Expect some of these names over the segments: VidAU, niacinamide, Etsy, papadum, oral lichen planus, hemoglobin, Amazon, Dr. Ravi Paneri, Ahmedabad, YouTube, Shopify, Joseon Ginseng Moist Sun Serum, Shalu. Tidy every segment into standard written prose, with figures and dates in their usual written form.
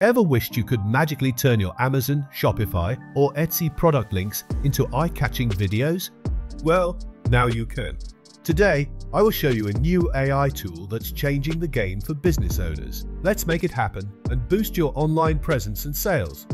Ever wished you could magically turn your Amazon, Shopify, or Etsy product links into eye-catching videos? Well, now you can. Today, I will show you a new AI tool that's changing the game for business owners. Let's make it happen and boost your online presence and sales.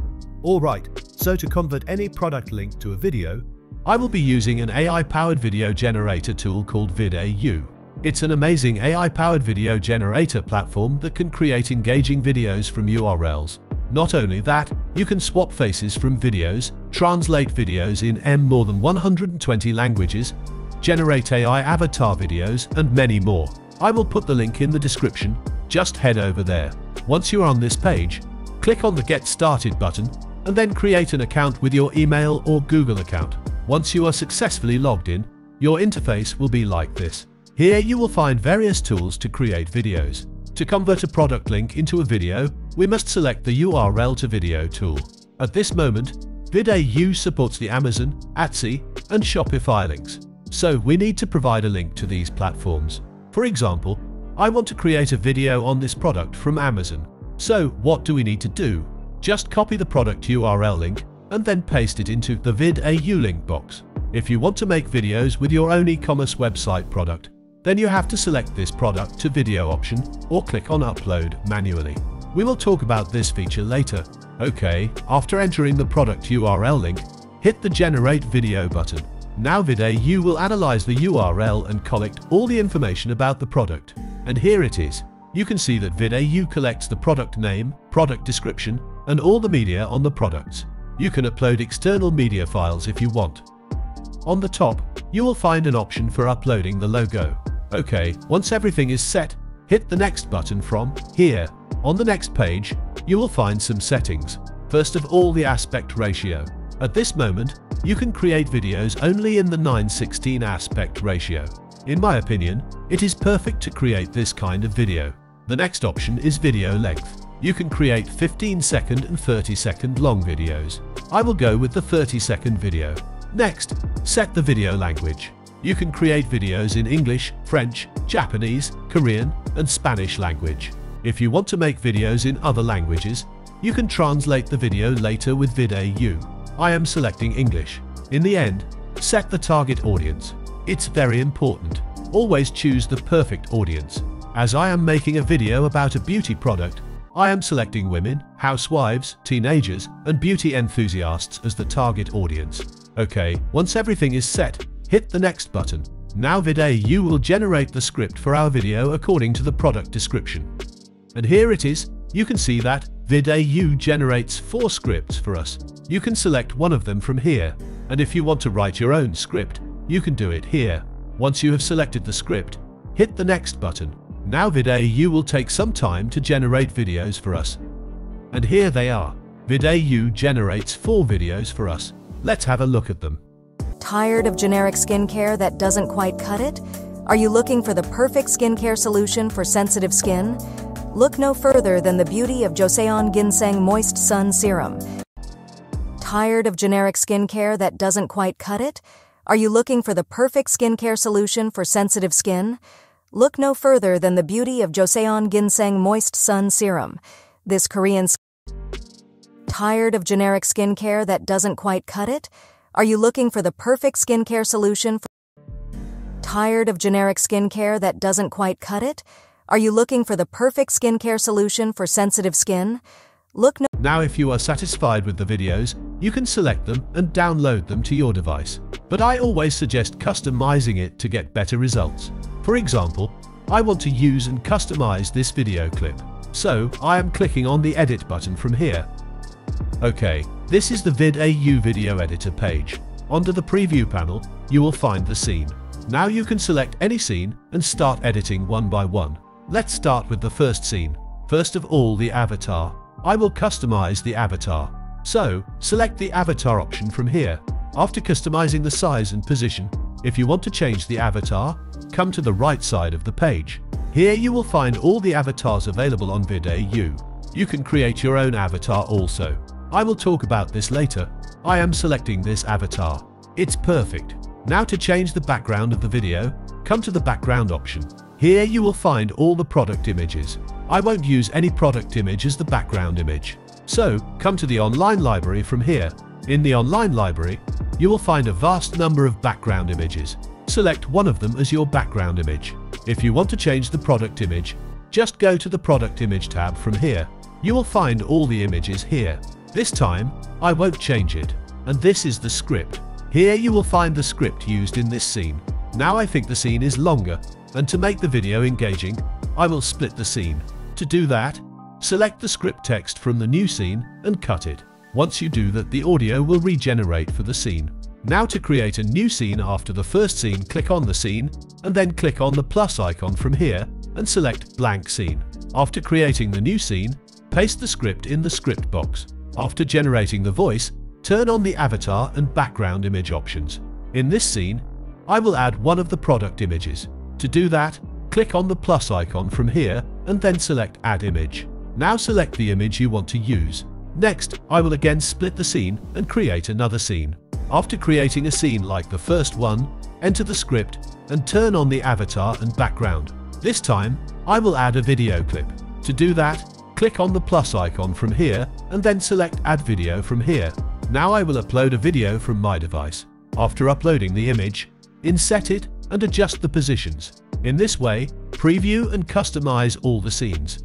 Alright, so to convert any product link to a video, I will be using an AI-powered video generator tool called VidAU. It's an amazing AI-powered video generator platform that can create engaging videos from URLs. Not only that, you can swap faces from videos, translate videos in more than 120 languages, generate AI avatar videos, and many more. I will put the link in the description, just head over there. Once you're on this page, click on the Get Started button, and then create an account with your email or Google account. Once you are successfully logged in, your interface will be like this. Here you will find various tools to create videos. To convert a product link into a video, we must select the URL to video tool. At this moment, VidAU supports the Amazon, Etsy, and Shopify links. So we need to provide a link to these platforms. For example, I want to create a video on this product from Amazon. So what do we need to do? Just copy the product URL link and then paste it into the VidAU link box. If you want to make videos with your own e-commerce website product, then you have to select this product to video option or click on upload manually. We will talk about this feature later. Okay, after entering the product URL link, hit the generate video button. Now VidAU will analyze the URL and collect all the information about the product. And here it is. You can see that VidAU collects the product name, product description, and all the media on the products. You can upload external media files if you want. On the top, you will find an option for uploading the logo. Okay, once everything is set, hit the next button from here. On the next page, you will find some settings. First of all, the aspect ratio. At this moment, you can create videos only in the 9:16 aspect ratio. In my opinion, it is perfect to create this kind of video. The next option is video length. You can create 15-second and 30-second long videos. I will go with the 30-second video. Next, set the video language. You can create videos in English, French, Japanese, Korean, and Spanish language. If you want to make videos in other languages, you can translate the video later with VidAU. I am selecting English. In the end, set the target audience. It's very important. Always choose the perfect audience. As I am making a video about a beauty product, I am selecting women, housewives, teenagers, and beauty enthusiasts as the target audience. Okay, once everything is set, hit the next button. Now VidAU will generate the script for our video according to the product description. And here it is. You can see that VidAU generates 4 scripts for us. You can select one of them from here. And if you want to write your own script, you can do it here. Once you have selected the script, hit the next button. Now VidAU will take some time to generate videos for us. And here they are. VidAU generates 4 videos for us. Let's have a look at them. Tired of generic skincare that doesn't quite cut it? Are you looking for the perfect skincare solution for sensitive skin? Look no further than the beauty of Joseon Ginseng Moist Sun Serum. Tired of generic skincare that doesn't quite cut it? Are you looking for the perfect skincare solution for sensitive skin? Look no further than the beauty of Joseon Ginseng Moist Sun Serum. This Korean Tired of generic skincare that doesn't quite cut it? Are you looking for the perfect skincare solution for Tired of generic skincare that doesn't quite cut it? Are you looking for the perfect skincare solution for sensitive skin? Look no Now if you are satisfied with the videos, you can select them and download them to your device. But I always suggest customizing it to get better results. For example, I want to use and customize this video clip. So I am clicking on the edit button from here. Okay, this is the VidAU video editor page. Under the preview panel, you will find the scene. Now you can select any scene and start editing one by one. Let's start with the first scene. First of all, the avatar. I will customize the avatar. So, select the avatar option from here. After customizing the size and position, if you want to change the avatar, come to the right side of the page. Here you will find all the avatars available on VidAU. You can create your own avatar also. I will talk about this later. I am selecting this avatar. It's perfect. Now to change the background of the video, come to the background option. Here you will find all the product images. I won't use any product image as the background image. So, come to the online library from here. In the online library, you will find a vast number of background images. Select one of them as your background image. If you want to change the product image, just go to the product image tab from here. You will find all the images here. This time, I won't change it. And this is the script. Here you will find the script used in this scene. Now I think the scene is longer, and to make the video engaging, I will split the scene. To do that, select the script text from the new scene and cut it. Once you do that, the audio will regenerate for the scene. Now to create a new scene after the first scene, click on the scene, and then click on the plus icon from here, and select blank scene. After creating the new scene, paste the script in the script box. After generating the voice, turn on the avatar and background image options. In this scene, I will add one of the product images. To do that, click on the plus icon from here, and then select Add Image. Now select the image you want to use. Next, I will again split the scene and create another scene. After creating a scene like the first one, enter the script and turn on the avatar and background. This time, I will add a video clip. To do that, click on the plus icon from here and then select Add Video from here. Now I will upload a video from my device. After uploading the image, inset it and adjust the positions. In this way, preview and customize all the scenes.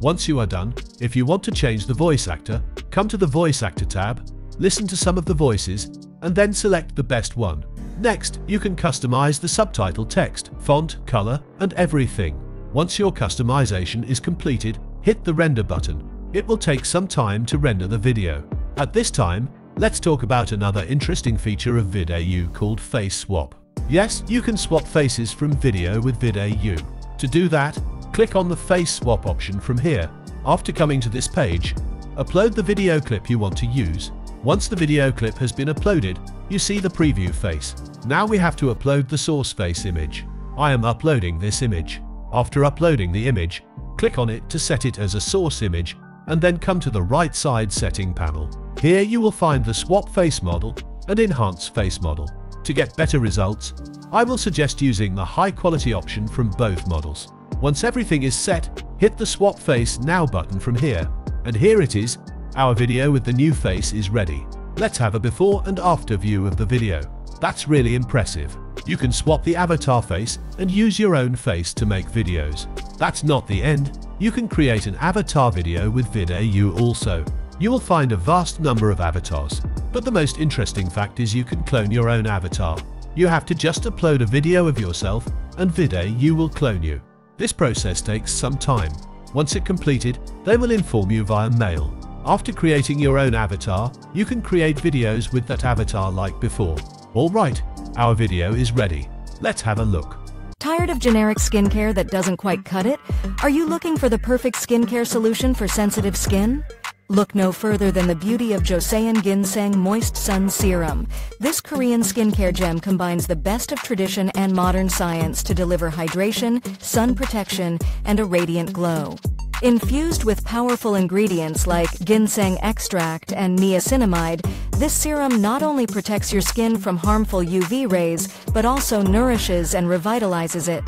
Once you are done, if you want to change the voice actor, come to the voice actor tab, listen to some of the voices, and then select the best one. Next, you can customize the subtitle text, font, color, and everything. Once your customization is completed, hit the render button. It will take some time to render the video. At this time, let's talk about another interesting feature of VidAU called face swap. Yes, you can swap faces from video with VidAU. To do that, click on the face swap option from here. After coming to this page, upload the video clip you want to use. Once the video clip has been uploaded, you see the preview face. Now we have to upload the source face image. I am uploading this image. After uploading the image, click on it to set it as a source image, and then come to the right side setting panel. Here you will find the swap face model and enhance face model. To get better results, I will suggest using the high quality option from both models. Once everything is set, hit the Swap Face Now button from here. And here it is, our video with the new face is ready. Let's have a before and after view of the video. That's really impressive. You can swap the avatar face and use your own face to make videos. That's not the end. You can create an avatar video with VidAU also. You will find a vast number of avatars. But the most interesting fact is you can clone your own avatar. You have to just upload a video of yourself and VidAU will clone you. This process takes some time. Once it's completed, they will inform you via mail. After creating your own avatar, you can create videos with that avatar like before. All right, our video is ready. Let's have a look. Tired of generic skincare that doesn't quite cut it? Are you looking for the perfect skincare solution for sensitive skin? Look no further than the beauty of Joseon Ginseng Moist Sun Serum. This Korean skincare gem combines the best of tradition and modern science to deliver hydration, sun protection, and a radiant glow. Infused with powerful ingredients like ginseng extract and niacinamide, this serum not only protects your skin from harmful UV rays, but also nourishes and revitalizes it.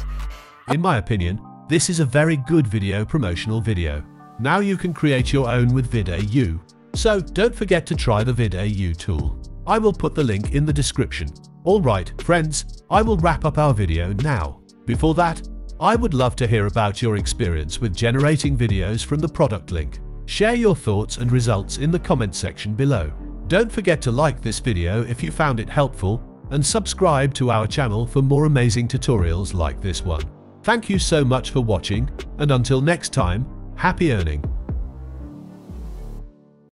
In my opinion, this is a very good video promotional video. Now you can create your own with VidAU. So don't forget to try the VidAU tool. I will put the link in the description. Alright, friends, I will wrap up our video now. Before that, I would love to hear about your experience with generating videos from the product link. Share your thoughts and results in the comment section below. Don't forget to like this video if you found it helpful, and subscribe to our channel for more amazing tutorials like this one. Thank you so much for watching, and until next time, happy earning!